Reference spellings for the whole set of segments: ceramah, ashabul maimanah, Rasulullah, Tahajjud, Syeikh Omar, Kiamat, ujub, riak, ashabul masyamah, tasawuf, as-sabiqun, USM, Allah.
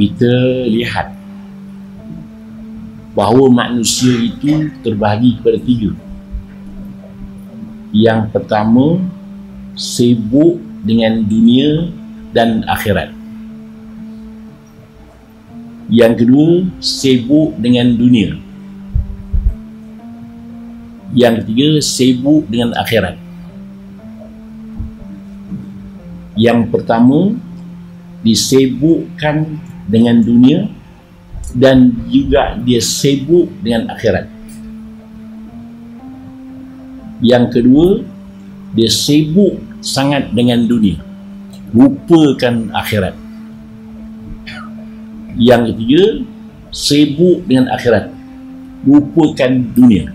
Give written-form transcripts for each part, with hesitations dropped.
kita lihat bahawa manusia itu terbahagi kepada tiga. Yang pertama, sibuk dengan dunia dan akhirat. Yang kedua, sibuk dengan dunia. Yang ketiga, sibuk dengan akhirat. Yang pertama, disibukkan dengan dunia dan juga dia sibuk dengan akhirat. Yang kedua, dia sibuk sangat dengan dunia, lupakan akhirat. Yang ketiga, sibuk dengan akhirat, lupakan dunia.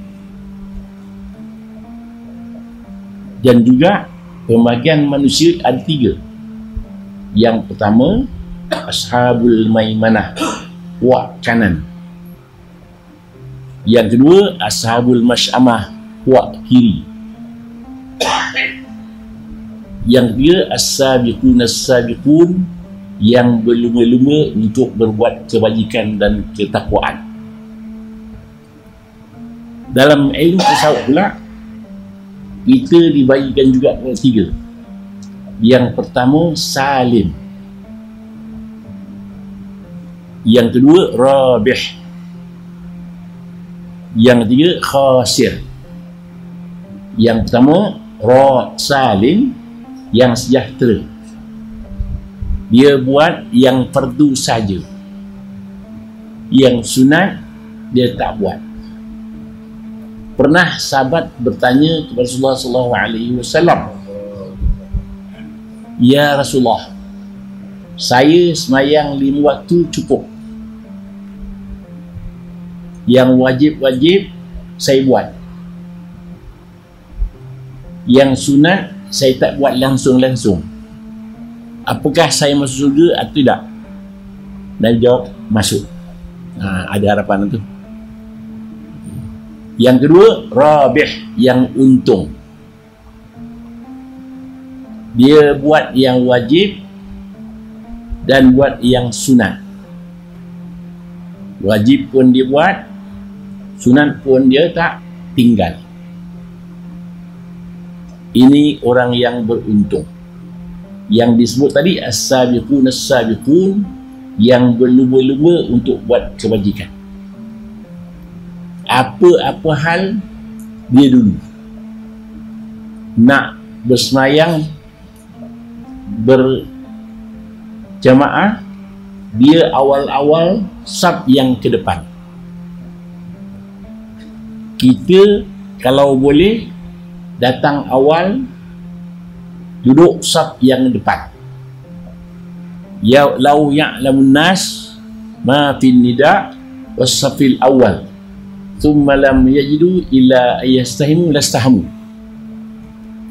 Dan juga pembagian manusia ada tiga. Yang pertama, ashabul maimanah, kuat kanan. Yang kedua, ashabul masyamah, kuat kiri. Yang ketiga, as-sabiqun as-sabiqun, yang berlumba-lumba untuk berbuat kebajikan dan ketakwaan. Dalam ilmu tasawuf pula, kita dibagikan juga kepada tiga. Yang pertama, salim. Yang kedua, rabih. Yang ketiga, khasir. Yang pertama, salim, yang sejahtera. Dia buat yang fardu saja. Yang sunat dia tak buat. Pernah sahabat bertanya kepada Rasulullah SAW, "Ya Rasulullah, saya semayang 5 waktu cukup. Yang wajib-wajib saya buat. Yang sunat saya tak buat langsung-langsung. Apakah saya masuk surga atau tidak?" Nabi jawab, "Masuk." Ada harapan itu. Yang kedua, rabih, yang untung. Dia buat yang wajib dan buat yang sunat. Wajib pun dia buat, sunat pun dia tak tinggal. Ini orang yang beruntung. Yang disebut tadi, as-sabiqun as-sabiqun, yang berlumba-lumba untuk buat kebajikan. Apa-apa hal dia dulu. Nak bersemayang berjamaah, dia awal-awal sab yang ke depan. Kita kalau boleh datang awal, duduk sab yang depan. Ya lau ya'lamun nas ma fin nida' was safil awal. Thumma lam yajidu illa ayastahimu lastahamu.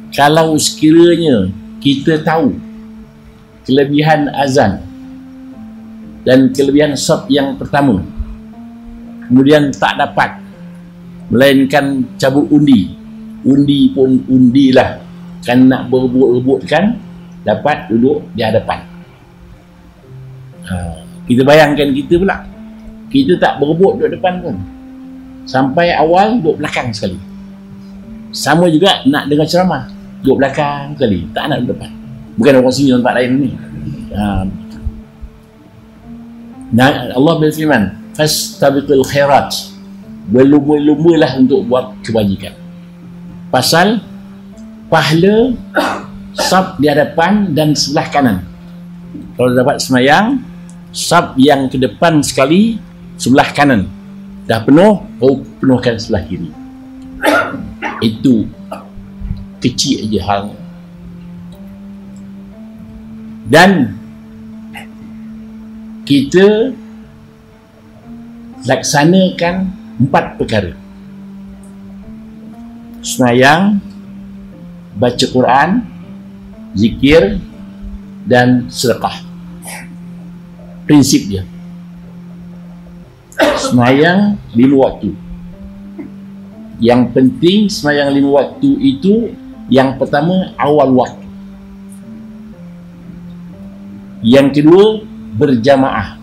Kalau sekiranya kita tahu kelebihan azan dan kelebihan saf yang pertama, kemudian tak dapat melainkan cabut undi. Undi pun undilah, kan nak berebut-rebutkan, dapat duduk di hadapan. Kita bayangkan kita pula, kita tak berebut duduk depan pun. Sampai awal, duduk belakang sekali. Sama juga nak dengar ceramah, duduk belakang sekali, tak nak duduk depan. Bukan orang sini, tempat lain ni. Allah berfirman, fastabiqul khairat, berlumba-lumbalah untuk buat kebajikan. Pasal pahala sab di hadapan dan sebelah kanan. Kalau dapat semayang, sab yang ke depan sekali, sebelah kanan. Dah penuh, kau penuhkan sebelah kiri. Itu kecil aja halnya. Dan kita laksanakan 4 perkara. Semayang, baca Quran, zikir dan sedekah. Prinsip dia. Semayang 5 waktu. Yang penting semayang 5 waktu itu, yang pertama awal waktu. Yang kedua berjamaah.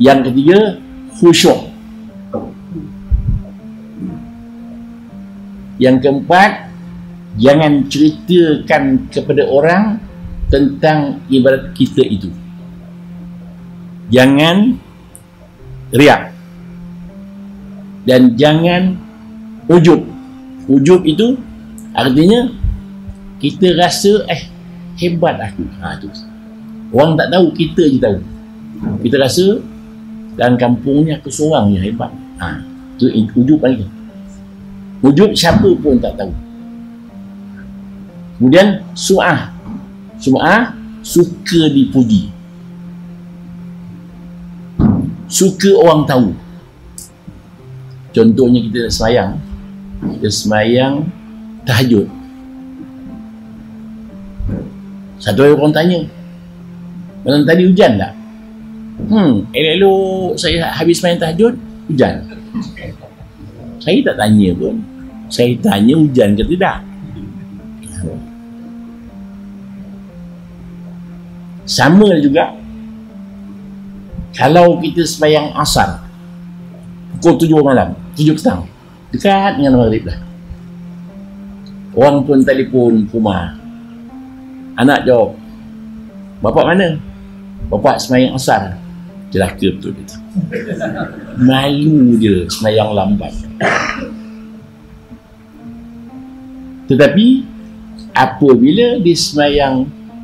Yang ketiga, khusyuk. Yang keempat, jangan ceritakan kepada orang tentang ibadat kita itu. Jangan riak. Dan jangan ujub. Ujub itu artinya kita rasa hebat aku. Itu. Orang tak tahu, kita je tahu. Kita rasa dalam kampung ni aku seorang je hebat. Itu ujub lagi. Ujub siapa pun tak tahu. Kemudian su'ah. Su'ah, suka dipuji, suka orang tahu. Contohnya kita semayang, kita semayang tahajud. Satu hari orang tanya, malam tadi hujan tak? Elok-elok saya habis semayang tahajud, hujan. Saya tak tanya pun. Saya tanya hujan ke tidak. Sama juga kalau kita sembahyang asar pukul 7 petang, dekat dengan maghrib dah. Orang pun telefon rumah. Anak jawab, "Bapak mana?" "Bapak sembahyang asar." Celaka betul dia. Malu dia sembahyang lambat. Tetapi apabila dia sembahyang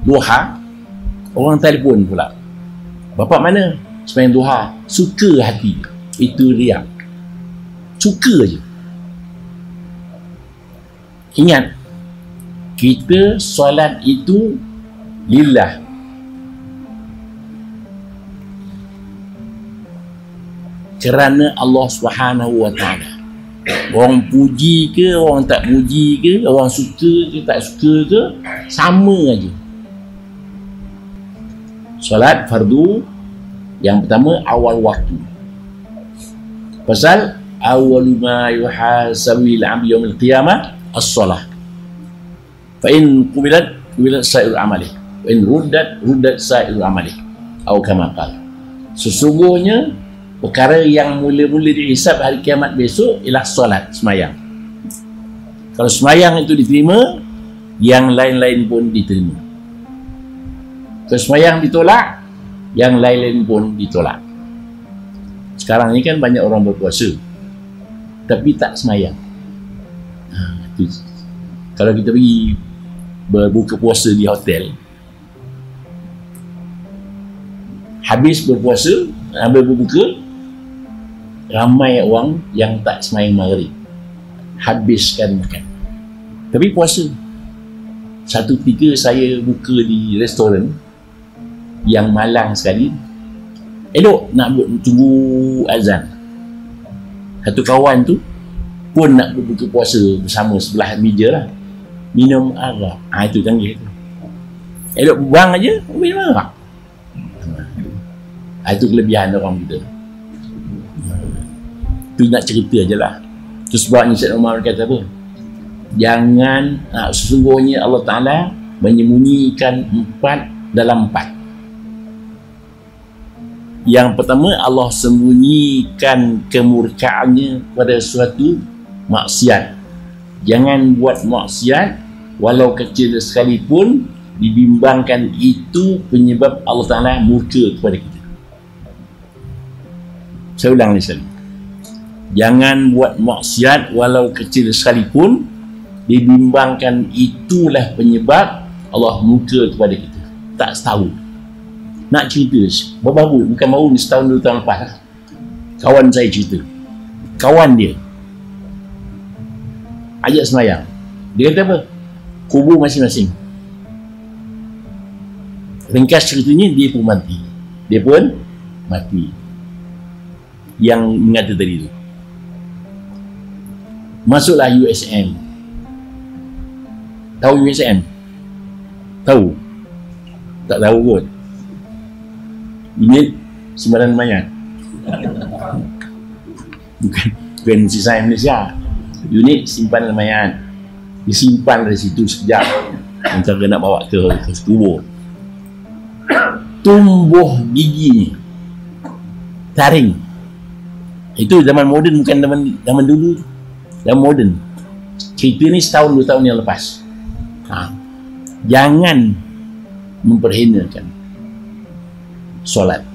duha, orang telefon pula, "Bapak mana sembahyang duha?" Suka hati. Itu riak. Suka je. Ingat, kita solat itu lillah. Kerana Allah Subhanahu Wa Taala. Orang puji ke, orang tak puji ke, orang suka ke, tak suka ke, sama aja. Solat fardu yang pertama awal waktu. Pasal awwalu ma yuhasabil 'abdu yaumil qiyamah as-salah. Fa in qubilat qubilat sa'irul amali. Wa in ruddat ruddat sa'irul amali. Atau kama qala. Sesungguhnya perkara yang mula-mula dihisab hari kiamat besok ialah solat, semayang. Kalau semayang itu diterima, yang lain-lain pun diterima. Kalau semayang ditolak, yang lain-lain pun ditolak. Sekarang ni kan banyak orang berpuasa tapi tak semayang. Kalau kita pergi berbuka puasa di hotel, habis berpuasa, habis berbuka, ramai orang yang tak semayang maghrib, habiskan makan tapi puasa. Satu ketika saya buka di restoran yang malang sekali, elok nak tunggu azan. Satu kawan tu pun nak berbuka puasa bersama, sebelah meja lah, minum arak. Itu canggih tu. Elok buang aja, minum arak. Itu kelebihan orang kita. Itu nak cerita je lah. Itu sebabnya Syeikh Omar kata apa? Jangan, sesungguhnya Allah Ta'ala menyembunyikan 4 dalam 4. Yang pertama, Allah sembunyikan kemurkaannya pada suatu maksiat. Jangan buat maksiat walau kecil sekalipun, dibimbangkan itu penyebab Allah Ta'ala murka kepada kita. Saya ulang lagi. Jangan buat maksiat walau kecil sekalipun, dibimbangkan itulah penyebab Allah murka kepada kita. Tak tahu. Nak cerita baru-baru, bukan baru ni, setahun 2 tahun lepas lah. Kawan saya cerita, kawan dia ajak semayang. Dia kata apa? Kubur masing-masing. Ringkas ceritanya, dia pun mati. Yang mengata tadi tu masuklah USM. Tahu USM? Tahu? Tak tahu kot. Ini sembaran mayat. Bukan sisa Malaysia. Unit simpan mayat. Disimpan dari situ sekejap. Antara nak bawa ke kubur. Tumbuh giginya. taring. Itu zaman moden, bukan zaman dulu. Zaman moden. Cerita ni setahun dua tahun yang lepas. Jangan memperhinakan solat.